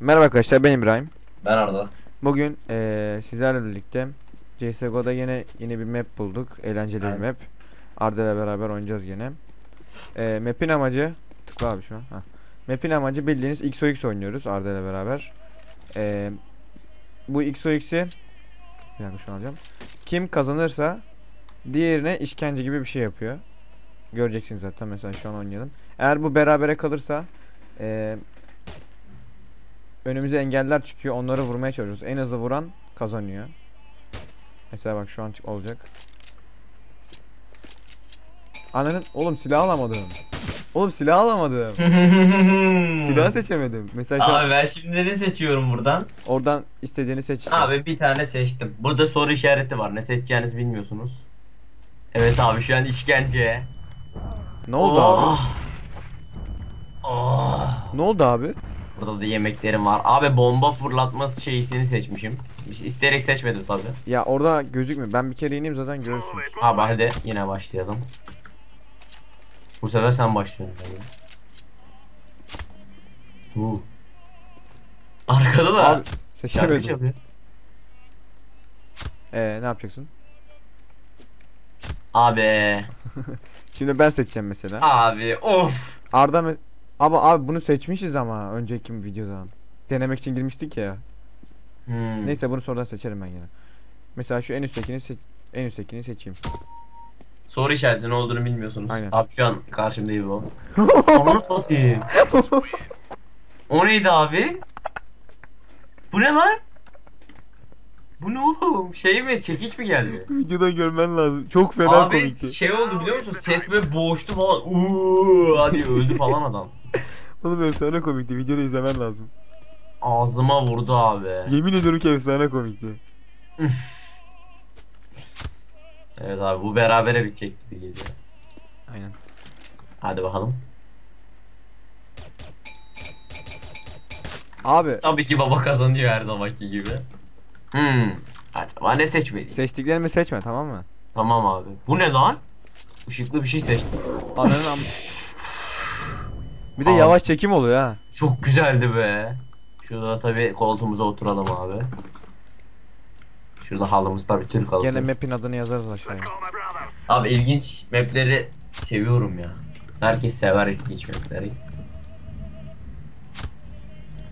Merhaba arkadaşlar, ben İbrahim. Ben Arda. Bugün sizlerle birlikte CS:GO'da yine bir map bulduk. Eğlenceli bir map. Arda ile beraber oynayacağız yine. Map'in amacı tıkla abi şu an. Map'in amacı bildiğiniz XOX oynuyoruz Arda ile beraber. Bu XOX'i yani şu an alacağım. Kim kazanırsa diğerine işkence gibi bir şey yapıyor. Göreceksiniz zaten, mesela şu an oynayalım. Eğer bu berabere kalırsa önümüze engeller çıkıyor, onları vurmaya çalışıyoruz. En hızlı vuran kazanıyor. Mesela bak şu an olacak. Ananın oğlum, silah alamadım. Oğlum silah alamadım. Silah seçemedim. Mesela abi ben şimdi ne seçiyorum buradan? Oradan istediğini seç. Abi bir tane seçtim. Burada soru işareti var. Ne seçeceğiniz bilmiyorsunuz. Evet abi şu an işkence. Ne oldu abi? Ne oldu abi? Burada da yemeklerim var. Abi bomba fırlatması şeysini seçmişim. İsteyerek seçmedim tabi. Ya orada gözükmüyor. Ben bir kere ineyim zaten görürsünüz. Abi hadi yine başlayalım. Bu sefer sen başlıyorsun. Arkada da. Abi seçemedim. Ne yapacaksın? Abi. Şimdi ben seçeceğim mesela. Abi of. Arda mı? Abi bunu seçmişiz ama önceki videodan. Denemek için girmiştik ya. Neyse bunu sonradan seçerim ben yine. Mesela şu en üsttekini seçeyim. Soru işareti ne olduğunu bilmiyorsunuz. Aynen. Abi şu an karşımda iyi bu. Onu satayım. O neydi abi? Bu ne lan? Bu ne oğlum? Şey mi? Çekiç mi geldi? Videoda görmen lazım. Çok fena abi komikti. Abi şey oldu biliyor musun? Ses böyle boğuştu falan. Hadi öldü falan adam. Oğlum efsane komikti. Videoda izlemen lazım. Ağzıma vurdu abi. Yemin ediyorum ki efsane komikti. Evet abi bu berabere bitecek gibi geliyor. Aynen. Hadi bakalım. Abi. Tabii ki baba kazanıyor her zamanki gibi. Acaba ne seçmeliyim? Seçtiklerimi seçme, tamam mı? Tamam abi. Bu ne lan? Işıklı bir şey seçtim. Ananın bir de abi, yavaş çekim oluyor ha. Çok güzeldi be. Şurada tabii koltuğumuza oturalım abi. Şurada halımız tabii Türk halısı. Gene map'in adını yazarız aşağıya. Abi ilginç map'leri seviyorum ya. Herkes sever ilginç map'leri.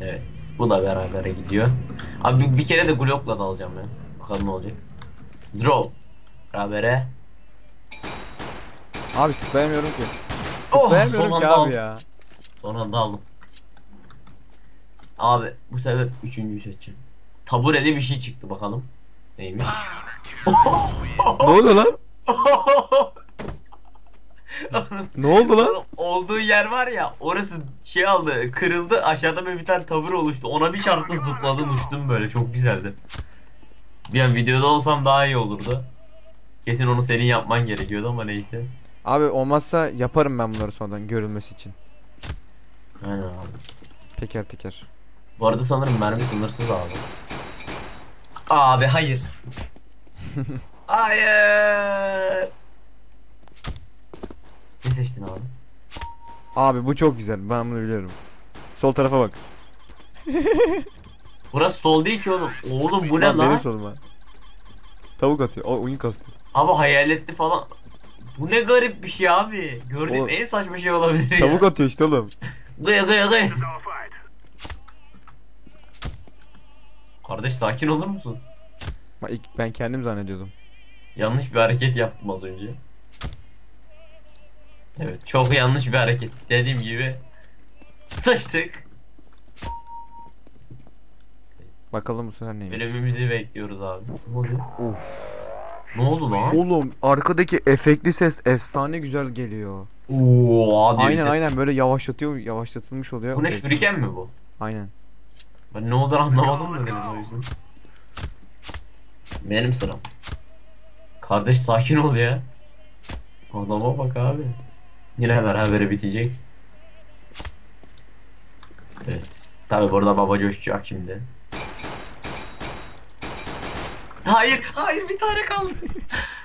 Evet, bu da beraber gidiyor. Abi bir kere de Glock'la da alacağım ben. Bakalım ne olacak. Draw. Berabere. Abi tıklayamıyorum ki. Tıklayamıyorum ki abi ya. Son anda aldım. Abi bu sefer üçüncüyü seçeceğim. Tabureli bir şey çıktı, bakalım neymiş. Ne oldu lan? Ne oldu lan? Olduğu yer var ya, orası şey aldı, kırıldı, aşağıda böyle bir tane tabure oluştu, ona bir çarptı, zıpladım, düştüm, böyle çok güzeldi. Yani videoda olsam daha iyi olurdu. Kesin onu senin yapman gerekiyordu ama neyse. Abi olmazsa yaparım ben bunları sonradan görülmesi için. Aynen abi. Teker teker. Bu arada sanırım mermi sınırsız abi. Abi hayır. Hayır. Ne seçtin abi? Abi bu çok güzel, ben bunu biliyorum. Sol tarafa bak. Burası sol değil ki oğlum. Oğlum bu ne lan? Benim solum ha. Tavuk atıyor. O oyun kastı. Abi hayaletli falan. Bu ne garip bir şey abi. Gördüğüm en saçma şey olabilir ya. Tavuk atıyor işte oğlum. Gıy gıy gıy. Kardeş sakin olur musun? Ben kendim zannediyordum. Yanlış bir hareket yaptım az önce. Evet, çok yanlış bir hareket. Dediğim gibi sıçtık. Bakalım bu sefer neymiş. Ölümümüzü bekliyoruz abi. Of. Ne oldu lan? Oğlum arkadaki efektli ses efsane güzel geliyor. Aynen böyle yavaşlatıyor, yavaşlatılmış oluyor. Bu ne, şuriken mi bu? Aynen. Ben ne olduğunu anlamadım da dedim o yüzden. Benim sıram. Kardeş sakin ol ya. Adama bak abi. Yine beraber bitecek. Evet. Tabii burada baba coşacak şimdi. Hayır bir tane kaldı.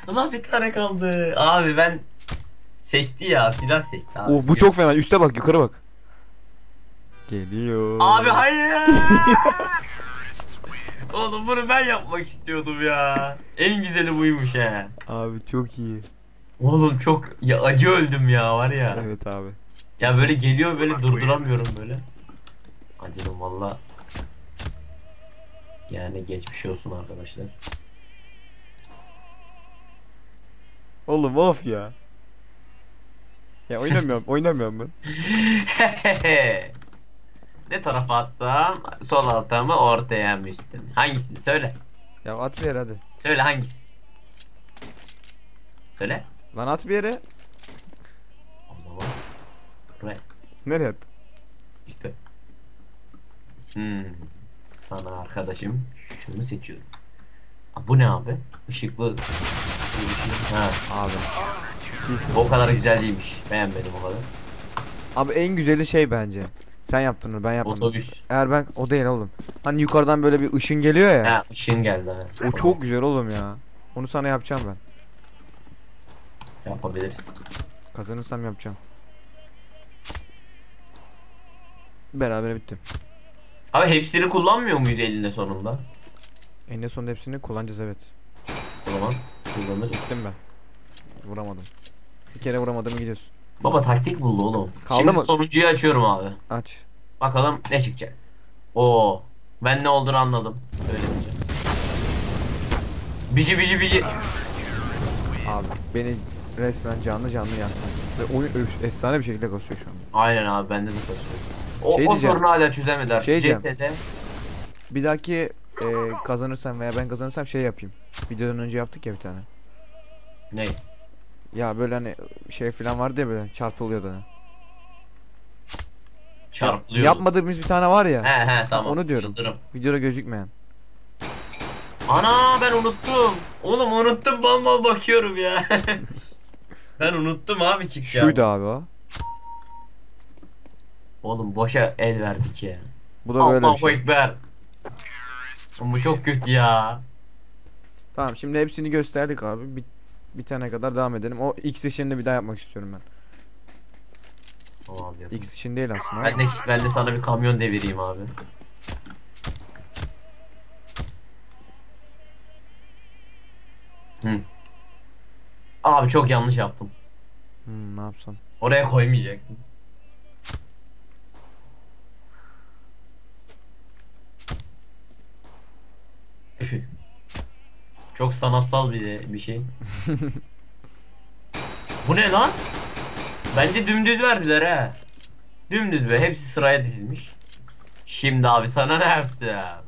Ulan bir tane kaldı. Abi ben sekti ya, silah sekti abi. Bu çok fena. Üste bak, yukarı bak. Geliyor. Abi hayır. Oğlum bunu ben yapmak istiyordum ya. En güzeli buymuş he. Abi çok iyi. Oğlum çok ya, acı öldüm ya var ya. Evet abi. Ya böyle geliyor böyle durduramıyorum böyle. Acıdım valla. Yani geçmiş olsun arkadaşlar. Oğlum of ya. Ya oynamıyorum ben. Ne tarafa atsam? Sol alta mı ortaya mı üstte mi? Hangisini söyle. Ya at bir yere hadi. Söyle hangisi? Söyle. Lan at bir yere. O zaman. Buraya. Nereye at? İşte. Sana arkadaşım şunu seçiyorum. Aa, bu ne abi? Işıklı. Ha abi. O kadar güzel değilmiş. Beğenmedim o kadar. Abi en güzeli şey bence. Sen yaptın onu ben yapmadım. Otobüs. Eğer ben o değil oğlum. Hani yukarıdan böyle bir ışın geliyor ya. Ha ışın geldi ha. O çok güzel oğlum ya. Onu sana yapacağım ben. Yapabiliriz. Kazanırsam yapacağım. Beraber bitti. Abi hepsini kullanmıyor muyuz elinde sonunda? Elinde sonunda hepsini kullanacağız evet. O zaman kullanırız. Gittim ben. Vuramadım. Bir kere vuramadım gidiyoruz. Baba taktik buldu oğlum. Kaldı şimdi mı? Sonuncuyu açıyorum abi. Aç. Bakalım ne çıkacak. Oo. Ben ne olduğunu anladım. Öyle diyeceğim. Bici. Abi beni resmen canlı yaktın. Ve oyun efsane bir şekilde kasıyor şu an. Aynen abi bende de kasıyor. O sorunu hala çözemediler. CS'de. Bir dahaki kazanırsam veya ben kazanırsam şey yapayım. Videodan önce yaptık ya bir tane. Ne? Ya böyle hani şey filan vardı ya böyle çarpılıyordu. Çarpılıyor. Yapmadığımız bir tane var ya. He tamam. Onu diyorum. Yıldırım. Videoda gözükmeyen. Ana ben unuttum. Oğlum unuttum bal bakıyorum ya. Ben unuttum abi çık ya. Şuydu abi o. Oğlum boşa el verdik ya. Bu da böyle bir şey. Ekber. Bu çok kötü ya. Tamam şimdi hepsini gösterdik abi. Bir tane kadar devam edelim. O X işini bir daha yapmak istiyorum ben. Abi X işin değil aslında. Ben de sana bir kamyon devireyim abi. Abi çok yanlış yaptım. Ne yapsam? Oraya koymayacaktım. Çok sanatsal bir şey. Bu ne lan? Bence dümdüz verdiler he. Dümdüz be. Hepsi sıraya dizilmiş. Şimdi abi sana ne yapsam?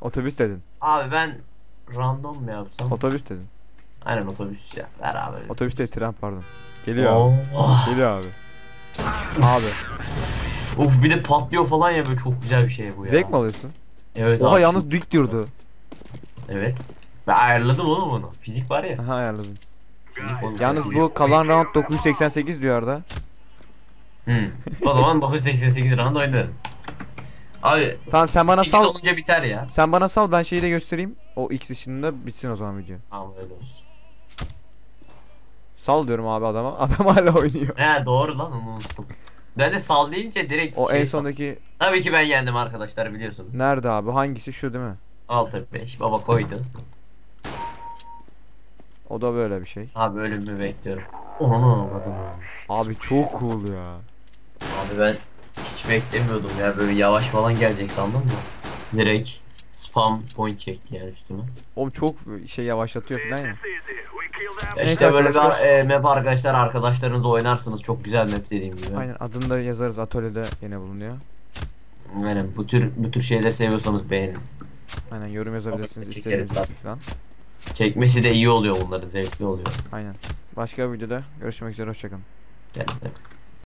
Otobüs dedin. Abi ben random mu yapsam? Otobüs dedin. Aynen otobüs ya. Ver abi. Otobüs değil tren pardon. Geliyor abi. Geliyor abi. Abi. Of bir de patlıyor falan ya böyle çok güzel bir şey bu ya. Zevk mi alıyorsun? Evet. Oha yalnız dük diyordu. Evet. Ben ayarladım oğlum onu. Fizik var ya. Aha ayarladım. Yalnız bu kalan round 988 diyor Arda. O zaman 988 round oynarım. Abi. Tamam sen bana sal. Olunca biter ya. Sen bana sal ben şeyi de göstereyim. O X işinde bitsin o zaman video. Tamam öyle olsun. Sal diyorum abi adama. Adam hala oynuyor. He doğru lan onu unuttum. Ben de sal deyince direkt o şey en sondaki. Tabii ki ben yendim arkadaşlar biliyorsunuz. Nerede abi? Hangisi şu değil mi? 6-5 baba koydu. O da böyle bir şey. Abi ölümü bekliyorum. Onu abi çok cool ya. Abi ben hiç beklemiyordum ya böyle yavaş falan gelecek sandım da. Direkt spam point çekti yani üstüme. Oğlum çok şey yavaşlatıyor falan ya. İşte böyle bir map arkadaşlar arkadaşlarınızla oynarsınız çok güzel map dediğim gibi. Aynen adını da yazarız atölyede yine bulunuyor. Aynen bu tür şeyleri seviyorsanız beğenin. Aynen yorum yazabilirsiniz istediğiniz falan. Çekmesi de iyi oluyor bunların zevkli oluyor. Aynen. Başka bir videoda görüşmek üzere hoşçakalın. Gerçekten.